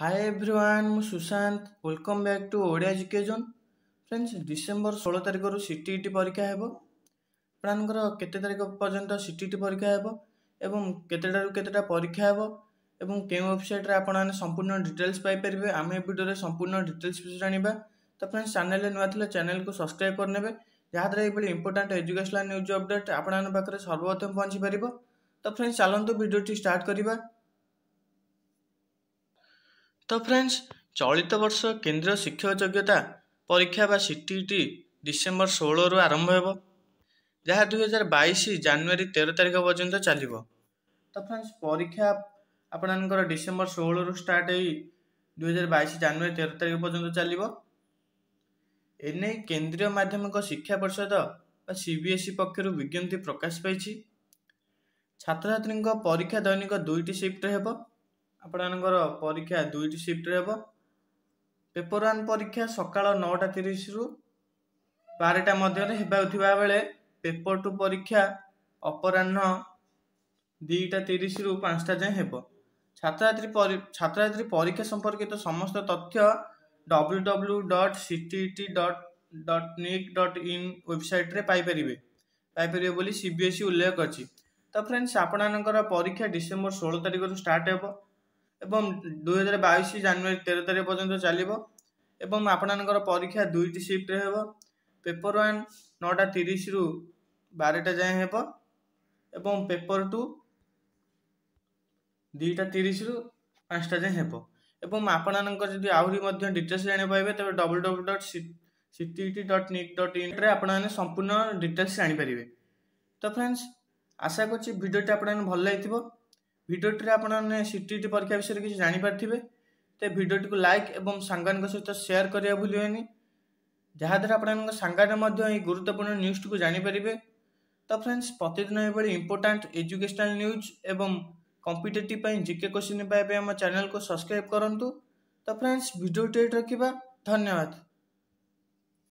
हाय everyone मु Sushant welcome back to Odia education friends. December 16 तारिख रु सीटीईटी परीक्षा हेबो। आपनकर केते तारिख पर्यंत सीटीईटी परीक्षा हेबो एवं केतेटा रु केतेटा परीक्षा हेबो एवं के वेबसाइट रे आपन संपूर्ण डिटेल्स पाई परबे। हम ए वीडियो रे संपूर्ण डिटेल्स विषय जानिबा। तो फ्रेंड्स चैनल रे नथिले चैनल को सब्सक्राइब करनेबे, जहाद्वारा एबले इंपोर्टेंट एजुकेशनल न्यूज अपडेट आपन पाखरे सर्वप्रथम पहुंची परिबो। तो फ्रेंड्स चलंतु वीडियोटी स्टार्ट करिबा। तो फ्रेंड्स चलित वर्ष केन्द्रीय शिक्षक योग्यता परीक्षा बा सीटीईटी डिसेम्बर 16 रु आरंभ हो, जहाँ 2022 जनवरी 13 तारिख पर्यंत चलो। तो फ्रेंड्स परीक्षा आपणकर डिसेम्बर 16 रु स्टार्ट हो 2022 जनवरी 13 तारिख पर्यंत चलो। एने केन्द्रीय माध्यमिक शिक्षा परिषद सीबीएसई पक्षर विज्ञप्ति प्रकाश पाई। छात्र छात्री परीक्षा दैनिक 2टी शिफ्ट हो। आपणकर परीक्षा 2टी शिफ्ट हो। पेपर 1 परीक्षा सकाल 9:30 रु 12टा मध्य बेले पेपर 2 परीक्षा अपराह्न 2:30 रु 5टा जाए हो। छात्र छात्री परीक्षा संपर्कित समस्त तथ्य www.ctet.nic.in वेबसाइट रे पाई परिवे बोली सीबीएसई उल्लेख अछि। तो फ्रेंड्स आपणकर परीक्षा डिसेम्बर 16 तारिख रु स्टार्ट हो एवं 2022 जनवरी 13 तारिख पर्यंत चलो। एवं आपणकर परीक्षा 2टी शिफ्ट हो। पेपर 1 9:30 रु 12टा जाए हो एवं पेपर 2 2:30 रु 5टा जाए हो। एवं आपणकर जदि आहुरी मध्य डिटेल्स जानिपारे तबे www.ctet.nic.in रे आपने संपूर्ण डिटेल्स जानिपारे। तो फ्रेंड्स आशा करछि भिडियोटी आपन भल लागिथिबो। भिडियोटी आपने सीटीईटी परीक्षा विषय किसी जानिपारे। तो भिडियोटी को लाइक एवं सांगान सहित शेयर करने भूलें, जहाद्वारा आपन सांगान गुरुत्वपूर्ण न्यूज टी जानिपारे। तो फ्रेंड्स प्रतिदिन ये इंपोर्टाट एजुकेशनल न्यूज एवं कॉम्पिटेटिव जीके क्वेश्चन पाइबे। आम चैनल को सब्सक्राइब करूँ। तो फ्रेंड्स भिडियोटी रखा। धन्यवाद।